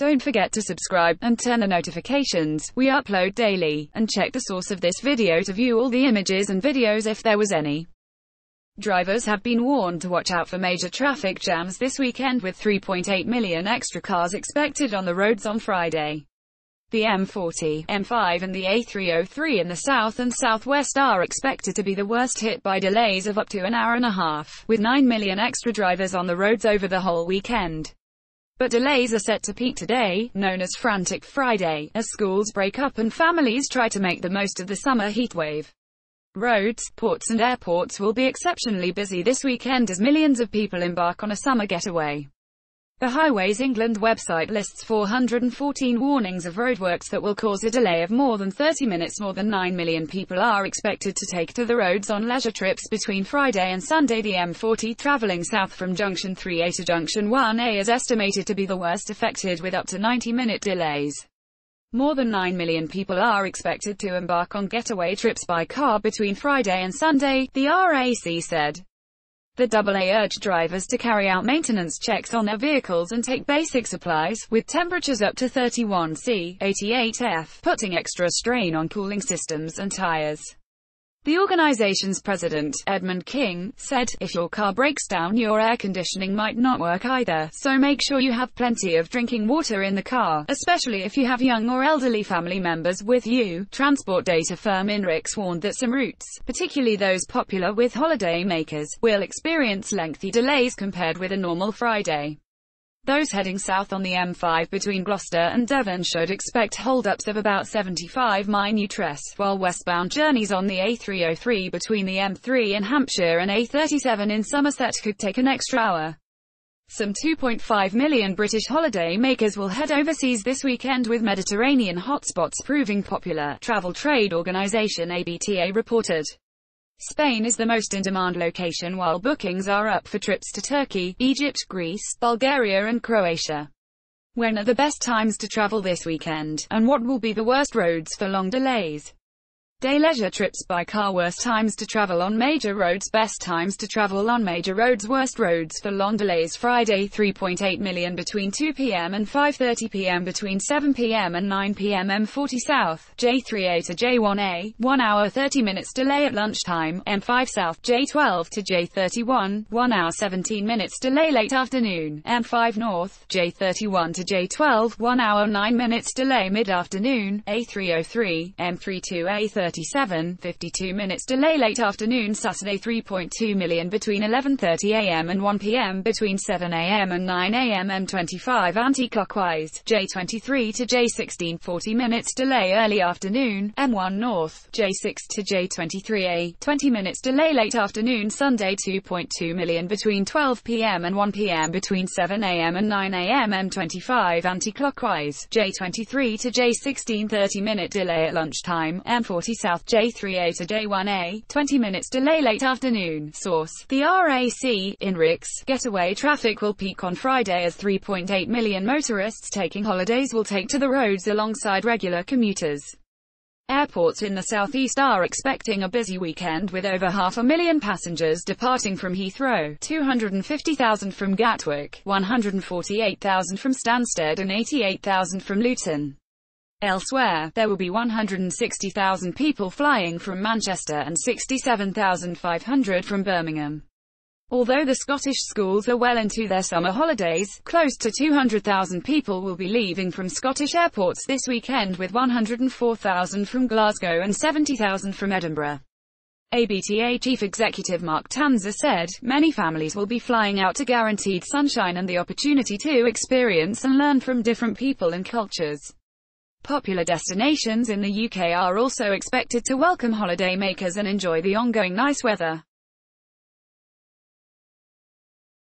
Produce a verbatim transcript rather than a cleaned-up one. Don't forget to subscribe, and turn on notifications. We upload daily, and check the source of this video to view all the images and videos if there was any. Drivers have been warned to watch out for major traffic jams this weekend with three point eight million extra cars expected on the roads on Friday. The M forty, M five and the A three oh three in the south and southwest are expected to be the worst hit by delays of up to an hour and a half, with nine million extra drivers on the roads over the whole weekend. But delays are set to peak today, known as Frantic Friday, as schools break up and families try to make the most of the summer heatwave. Roads, ports and airports will be exceptionally busy this weekend as millions of people embark on a summer getaway. The Highways England website lists four hundred fourteen warnings of roadworks that will cause a delay of more than thirty minutes. More than nine million people are expected to take to the roads on leisure trips between Friday and Sunday. The M forty travelling south from junction three A to junction one A is estimated to be the worst affected with up to ninety minute delays. More than nine million people are expected to embark on getaway trips by car between Friday and Sunday, the R A C said. The double A urged drivers to carry out maintenance checks on their vehicles and take basic supplies, with temperatures up to thirty-one C, eighty-eight F, putting extra strain on cooling systems and tyres. The organisation's president, Edmund King, said, "If your car breaks down, your air conditioning might not work either, so make sure you have plenty of drinking water in the car, especially if you have young or elderly family members with you." Transport data firm Inrix warned that some routes, particularly those popular with holiday makers, will experience lengthy delays compared with a normal Friday. Those heading south on the M five between Gloucester and Devon should expect holdups of about seventy-five minutes, while westbound journeys on the A three oh three between the M three in Hampshire and A thirty-seven in Somerset could take an extra hour. Some two point five million British holiday makers will head overseas this weekend, with Mediterranean hotspots proving popular, travel trade organisation A B T A reported. Spain is the most in-demand location, while bookings are up for trips to Turkey, Egypt, Greece, Bulgaria and Croatia. When are the best times to travel this weekend, and what will be the worst roads for long delays? Day leisure trips by car. Worst times to travel on major roads. Best times to travel on major roads. Worst roads for long delays. Friday three point eight million between two P M and five thirty P M between seven P M and nine P M M forty South, J three A to J one A, one hour thirty minutes delay at lunchtime. M five South, J twelve to J thirty-one, one hour seventeen minutes delay late afternoon. M five North, J thirty-one to J twelve, one hour nine minutes delay mid-afternoon. A three oh three, M three to A thirty-one, fifty-two minutes delay late afternoon. Saturday three point two million between eleven thirty A M and one P M between seven A M and nine A M M twenty-five anti-clockwise, J twenty-three to J sixteen, forty minutes delay early afternoon. M one North, J six to J twenty-three A, twenty minutes delay late afternoon. Sunday two point two million between twelve P M and one P M between seven A M and nine A M M twenty-five anti-clockwise, J twenty-three to J sixteen, thirty minute delay at lunchtime. M forty South, J three A to J one A, twenty minutes delay late afternoon. Source: the R A C. Inrix. Getaway traffic will peak on Friday as three point eight million motorists taking holidays will take to the roads alongside regular commuters. Airports in the southeast are expecting a busy weekend, with over half a million passengers departing from Heathrow, two hundred fifty thousand from Gatwick, one hundred forty-eight thousand from Stansted and eighty-eight thousand from Luton. Elsewhere, there will be one hundred sixty thousand people flying from Manchester and sixty-seven thousand five hundred from Birmingham. Although the Scottish schools are well into their summer holidays, close to two hundred thousand people will be leaving from Scottish airports this weekend, with one hundred four thousand from Glasgow and seventy thousand from Edinburgh. A B T A Chief Executive Mark Tanzer said, "Many families will be flying out to guaranteed sunshine and the opportunity to experience and learn from different people and cultures." Popular destinations in the U K are also expected to welcome holidaymakers and enjoy the ongoing nice weather.